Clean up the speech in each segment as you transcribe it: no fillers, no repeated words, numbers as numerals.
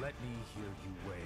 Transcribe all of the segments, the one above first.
Let me hear you wail.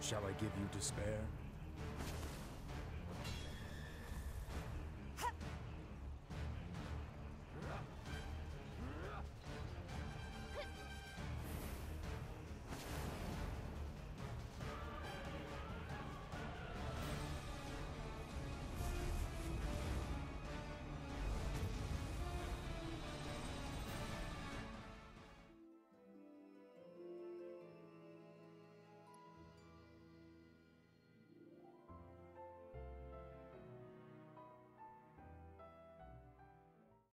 Shall I give you despair?